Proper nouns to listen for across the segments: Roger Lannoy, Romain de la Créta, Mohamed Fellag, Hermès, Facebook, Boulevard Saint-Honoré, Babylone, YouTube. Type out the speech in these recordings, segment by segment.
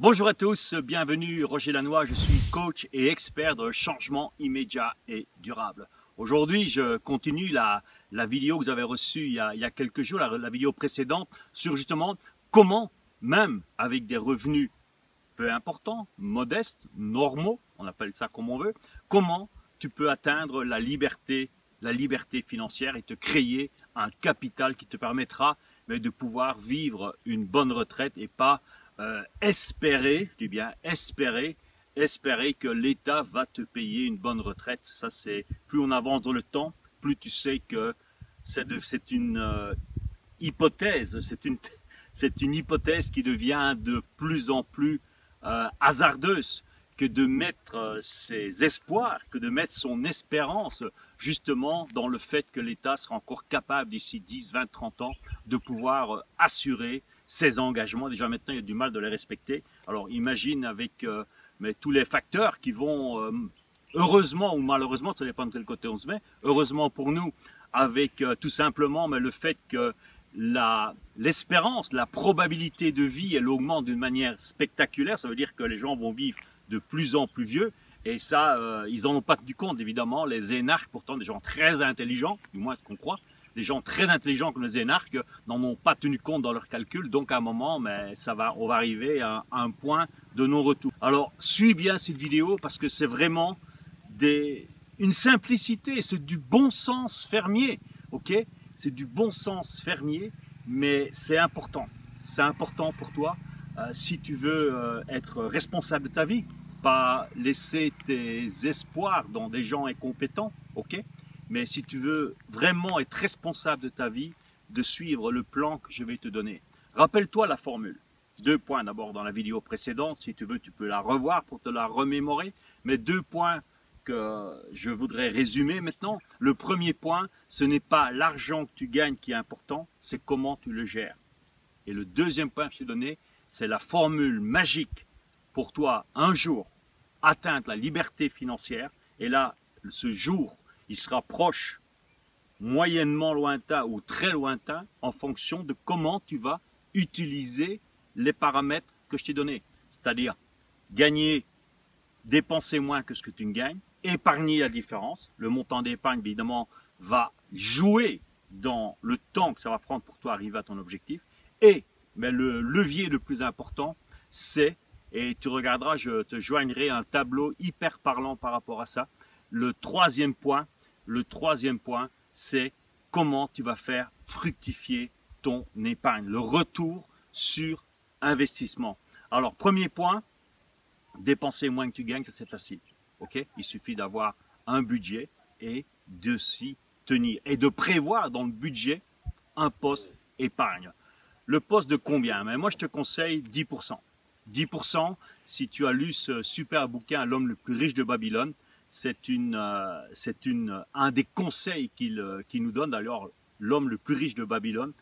Bonjour à tous, bienvenue Roger Lannoy, je suis coach et expert de changement immédiat et durable. Aujourd'hui, je continue la vidéo que vous avez reçue il y a quelques jours, la vidéo précédente, sur justement comment, même avec des revenus peu importants, modestes, normaux, on appelle ça comme on veut, comment tu peux atteindre la liberté financière et te créer un capital qui te permettra de pouvoir vivre une bonne retraite et pas espérer que l'État va te payer une bonne retraite. Ça, c'est plus on avance dans le temps, plus tu sais que c'est une hypothèse, c'est une hypothèse qui devient de plus en plus hasardeuse, que de mettre ses espoirs, que de mettre son espérance justement dans le fait que l'État sera encore capable d'ici 10, 20, 30 ans de pouvoir assurer ces engagements. Déjà maintenant, il y a du mal de les respecter. Alors imagine avec tous les facteurs qui vont, heureusement ou malheureusement, ça dépend de quel côté on se met, heureusement pour nous, avec tout simplement le fait que l'espérance, la probabilité de vie, elle augmente d'une manière spectaculaire. Ça veut dire que les gens vont vivre de plus en plus vieux. Et ça, ils n'en ont pas tenu compte, évidemment. Les énarques, pourtant des gens très intelligents, du moins ce qu'on croit, les gens très intelligents comme les énarques n'en ont pas tenu compte dans leurs calculs, donc à un moment, on va arriver à un point de non-retour. Alors, suis bien cette vidéo parce que c'est vraiment une simplicité, c'est du bon sens fermier, ok? C'est du bon sens fermier, mais c'est important pour toi si tu veux être responsable de ta vie, pas laisser tes espoirs dans des gens incompétents, ok? Mais si tu veux vraiment être responsable de ta vie, de suivre le plan que je vais te donner. Rappelle-toi la formule. Deux points d'abord dans la vidéo précédente. Si tu veux, tu peux la revoir pour te la remémorer. Mais deux points que je voudrais résumer maintenant. Le premier point, ce n'est pas l'argent que tu gagnes qui est important, c'est comment tu le gères. Et le deuxième point que je t'ai donné, c'est la formule magique pour toi, un jour, atteindre la liberté financière. Et là, ce jour, il sera proche, moyennement lointain ou très lointain en fonction de comment tu vas utiliser les paramètres que je t'ai donnés. C'est-à-dire gagner, dépenser moins que ce que tu ne gagnes, épargner la différence. Le montant d'épargne, évidemment, va jouer dans le temps que ça va prendre pour toi arriver à ton objectif. Et le levier le plus important, c'est, et tu regarderas, je te joignerai un tableau hyper parlant par rapport à ça, le troisième point, c'est comment tu vas faire fructifier ton épargne, le retour sur investissement. Alors, premier point, dépenser moins que tu gagnes, ça c'est facile. Okay? Il suffit d'avoir un budget et de s'y tenir et de prévoir dans le budget un poste épargne. Le poste de combien? Mais moi, je te conseille 10%. 10%, si tu as lu ce super bouquin « L'homme le plus riche de Babylone », c'est un des conseils qu'il nous donne. D'ailleurs, l'homme le plus riche de Babylone,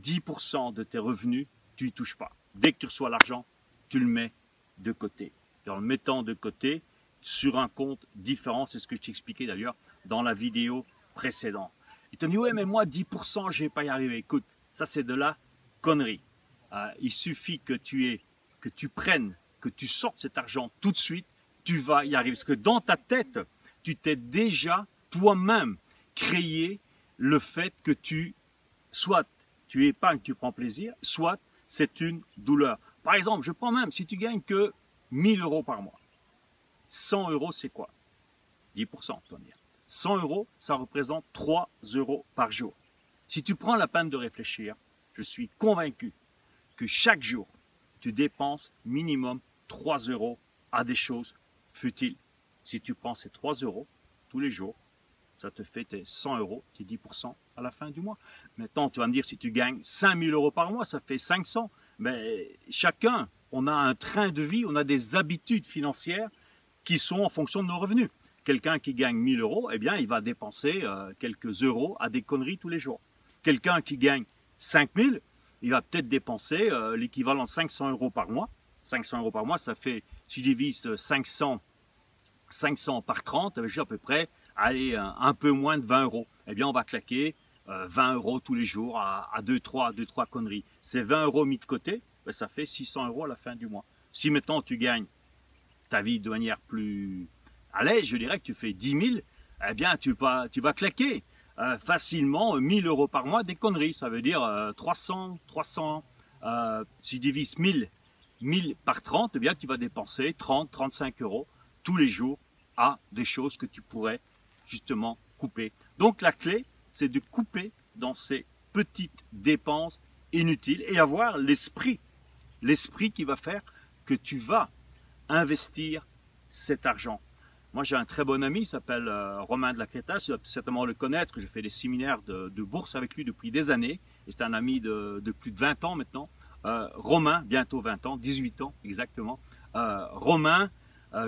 10% de tes revenus, tu n'y touches pas. Dès que tu reçois l'argent, tu le mets de côté. Et en le mettant de côté, sur un compte différent, c'est ce que je t'expliquais d'ailleurs dans la vidéo précédente. Il te dit, ouais, mais moi, 10%, je ne vais pas y arriver. Écoute, ça, c'est de la connerie. Il suffit que tu prennes, que tu sortes cet argent tout de suite, tu vas y arriver. Parce que dans ta tête, tu t'es déjà toi-même créé le fait que soit tu épargnes, tu prends plaisir, soit c'est une douleur. Par exemple, je prends même, si tu gagnes que 1 000 euros par mois, 100 euros c'est quoi? 10%, tu vas me dire. 100 euros, ça représente 3 euros par jour. Si tu prends la peine de réfléchir, je suis convaincu que chaque jour, tu dépenses minimum 3 euros à des choses futile. Si tu prends ces 3 euros tous les jours, ça te fait tes 100 euros, tes 10% à la fin du mois. Maintenant, tu vas me dire, si tu gagnes 5 000 euros par mois, ça fait 500. Mais chacun, on a un train de vie, on a des habitudes financières qui sont en fonction de nos revenus. Quelqu'un qui gagne 1 000 euros, eh bien, il va dépenser quelques euros à des conneries tous les jours. Quelqu'un qui gagne 5 000, il va peut-être dépenser l'équivalent de 500 euros par mois. 500 euros par mois, ça fait, si je divise 500 500 par 30, ça veut dire à peu près, allez, un peu moins de 20 €. Eh bien, on va claquer 20 € tous les jours à 2-3 conneries. Ces 20 € mis de côté, ben, ça fait 600 € à la fin du mois. Si maintenant tu gagnes ta vie de manière plus à l'aise, je dirais que tu fais 10 000, eh bien, tu vas claquer facilement 1 000 € par mois des conneries. Ça veut dire 300, si tu divises 1000 par 30, eh bien, tu vas dépenser 30-35 € tous les jours à des choses que tu pourrais justement couper. Donc la clé, c'est de couper dans ces petites dépenses inutiles et avoir l'esprit qui va faire que tu vas investir cet argent. Moi, j'ai un très bon ami, il s'appelle Romain de la Créta, tu dois certainement le connaître, je fais des séminaires de bourse avec lui depuis des années, et c'est un ami de plus de 20 ans maintenant. Romain, bientôt 20 ans, 18 ans exactement. Romain,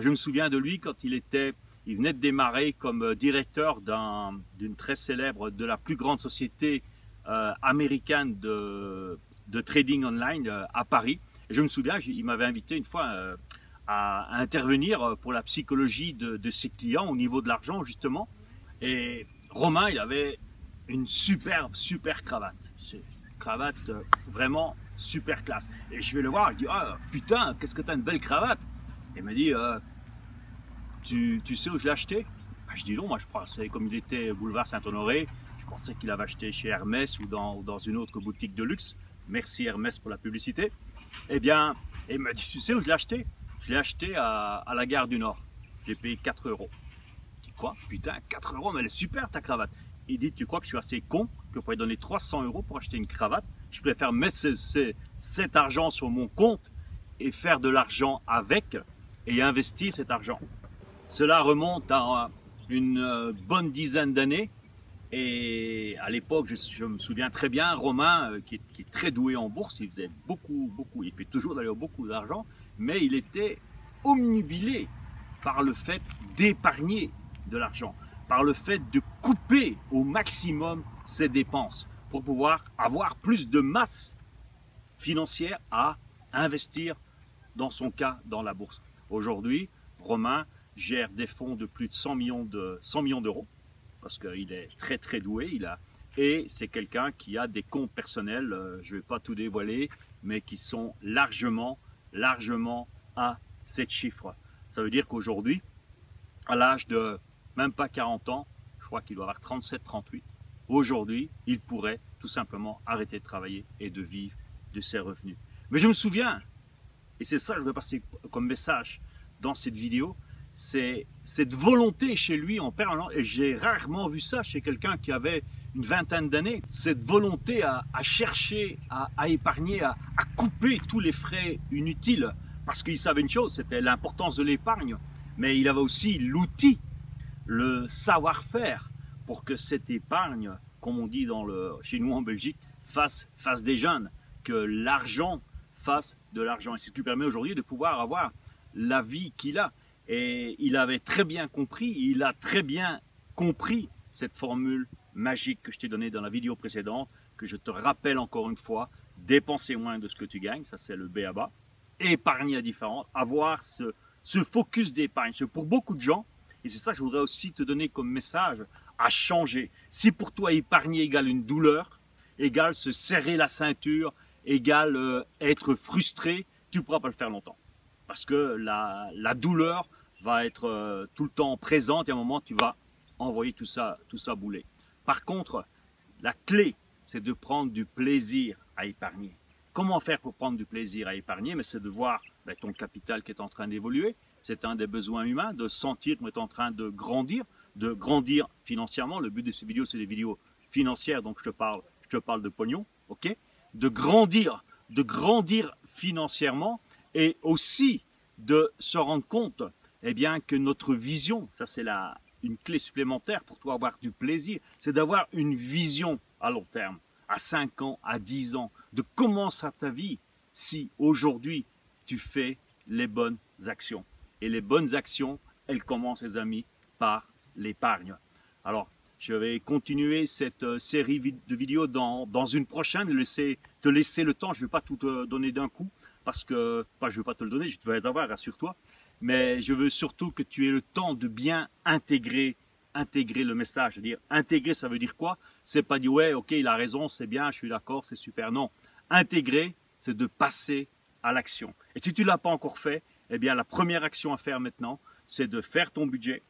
je me souviens de lui quand il venait de démarrer comme directeur d'une très célèbre, de la plus grande société américaine de trading online à Paris. Et je me souviens, il m'avait invité une fois à intervenir pour la psychologie de ses clients au niveau de l'argent justement. Et Romain, il avait une super cravate. C'est une cravate vraiment super classe. Et je vais le voir, je dis « Ah putain, qu'est-ce que t'as une belle cravate !» Il m'a dit tu sais où je l'ai acheté? Ben, je dis non, moi je pensais, comme il était boulevard Saint-Honoré, je pensais qu'il avait acheté chez Hermès ou dans une autre boutique de luxe. Merci Hermès pour la publicité. Eh bien, il m'a dit, tu sais où je l'ai acheté? Je l'ai acheté à la gare du Nord. J'ai payé 4 €. Je dis quoi? Putain, 4 €, mais elle est super ta cravate. Il dit, tu crois que je suis assez con que pour lui donner 300 € pour acheter une cravate? Je préfère mettre cet argent sur mon compte et faire de l'argent avec et investir cet argent. Cela remonte à une bonne dizaine d'années et à l'époque, je me souviens très bien, Romain, qui est très doué en bourse, il faisait beaucoup, il fait toujours d'ailleurs beaucoup d'argent, mais il était omnubilé par le fait d'épargner de l'argent, par le fait de couper au maximum ses dépenses pour pouvoir avoir plus de masse financière à investir, dans son cas, dans la bourse. Aujourd'hui, Romain gère des fonds de plus de 100 millions d'euros parce qu'il est très doué. Et c'est quelqu'un qui a des comptes personnels, je ne vais pas tout dévoiler, mais qui sont largement à 7 chiffres. Ça veut dire qu'aujourd'hui, à l'âge de même pas 40 ans, je crois qu'il doit avoir 37, 38, aujourd'hui, il pourrait tout simplement arrêter de travailler et de vivre de ses revenus. Mais je me souviens, et c'est ça que je veux passer comme message dans cette vidéo, c'est cette volonté chez lui en permanence, et j'ai rarement vu ça chez quelqu'un qui avait une vingtaine d'années, cette volonté à chercher, à épargner, à couper tous les frais inutiles, parce qu'il savait une chose, c'était l'importance de l'épargne, mais il avait aussi l'outil, le savoir-faire, pour que cette épargne, comme on dit chez nous en Belgique, fasse des jeunes, que l'argent fasse de l'argent. Et c'est ce qui lui permet aujourd'hui de pouvoir avoir la vie qu'il a. Et il avait très bien compris, il a très bien compris cette formule magique que je t'ai donnée dans la vidéo précédente, que je te rappelle encore une fois, dépenser moins de ce que tu gagnes, ça c'est le B.A.B.A. Épargner à différents, avoir ce focus d'épargne. Pour beaucoup de gens, et c'est ça que je voudrais aussi te donner comme message, à changer. Si pour toi épargner égale une douleur, égale se serrer la ceinture, égale être frustré, tu ne pourras pas le faire longtemps. Parce que la douleur va être tout le temps présente et à un moment tu vas envoyer tout ça bouler. Par contre, la clé, c'est de prendre du plaisir à épargner. Comment faire pour prendre du plaisir à épargner? Mais c'est de voir ton capital qui est en train d'évoluer, c'est un des besoins humains, de sentir qu'on est en train de grandir financièrement. Le but de ces vidéos, c'est des vidéos financières, donc je te parle de pognon, ok? De grandir financièrement et aussi de se rendre compte que notre vision, ça c'est une clé supplémentaire pour toi avoir du plaisir, c'est d'avoir une vision à long terme, à 5 ans, à 10 ans, de comment sera ta vie si aujourd'hui tu fais les bonnes actions. Et les bonnes actions, elles commencent, les amis, par l'épargne. Alors, je vais continuer cette série de vidéos dans une prochaine, te laisser le temps, je ne vais pas tout te donner d'un coup, parce que, je ne vais pas te le donner, je te vais les avoir, rassure-toi, mais je veux surtout que tu aies le temps de bien intégrer le message. C'est-à-dire, intégrer, ça veut dire quoi? C'est pas dire, ouais, ok, il a raison, c'est bien, je suis d'accord, c'est super. Non, intégrer, c'est de passer à l'action. Et si tu ne l'as pas encore fait, eh bien, la première action à faire maintenant, c'est de faire ton budget,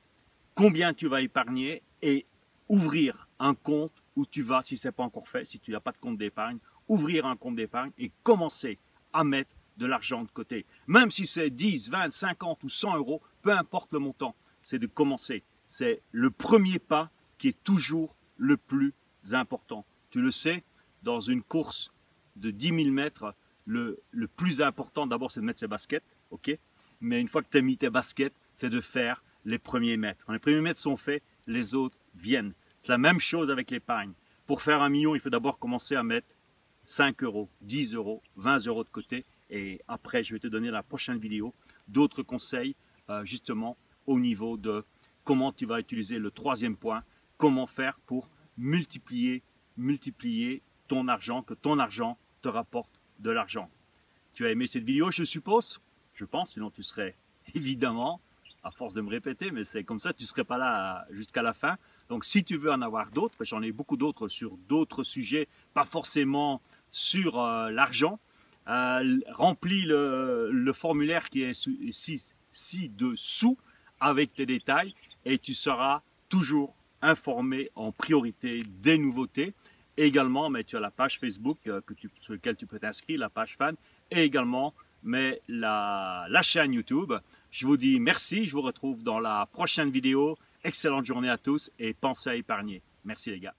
combien tu vas épargner et ouvrir un compte où tu vas, si ce n'est pas encore fait, si tu n'as pas de compte d'épargne, ouvrir un compte d'épargne et commencer à mettre de l'argent de côté. Même si c'est 10, 20, 50 ou 100 euros, peu importe le montant, c'est de commencer. C'est le premier pas qui est toujours le plus important. Tu le sais, dans une course de 10 000 mètres, le plus important d'abord c'est de mettre ses baskets, ok? Mais une fois que tu as mis tes baskets, c'est de faire les premiers mètres. Quand les premiers mètres sont faits, les autres viennent. C'est la même chose avec l'épargne. Pour faire 1 million, il faut d'abord commencer à mettre 5 euros, 10 euros, 20 euros de côté. Et après, je vais te donner dans la prochaine vidéo d'autres conseils justement au niveau de comment tu vas utiliser le troisième point, comment faire pour multiplier ton argent, que ton argent te rapporte de l'argent. Tu as aimé cette vidéo, je suppose, je pense, sinon tu serais évidemment, à force de me répéter, mais c'est comme ça, tu ne serais pas là jusqu'à la fin. Donc si tu veux en avoir d'autres, j'en ai beaucoup d'autres sur d'autres sujets, pas forcément sur l'argent, remplis le formulaire qui est ci-dessous avec tes détails et tu seras toujours informé en priorité des nouveautés. Et également, mais tu as la page Facebook sur laquelle tu peux t'inscrire, la page fan, et également mais la chaîne YouTube. Je vous dis merci, je vous retrouve dans la prochaine vidéo. Excellente journée à tous et pensez à épargner. Merci les gars.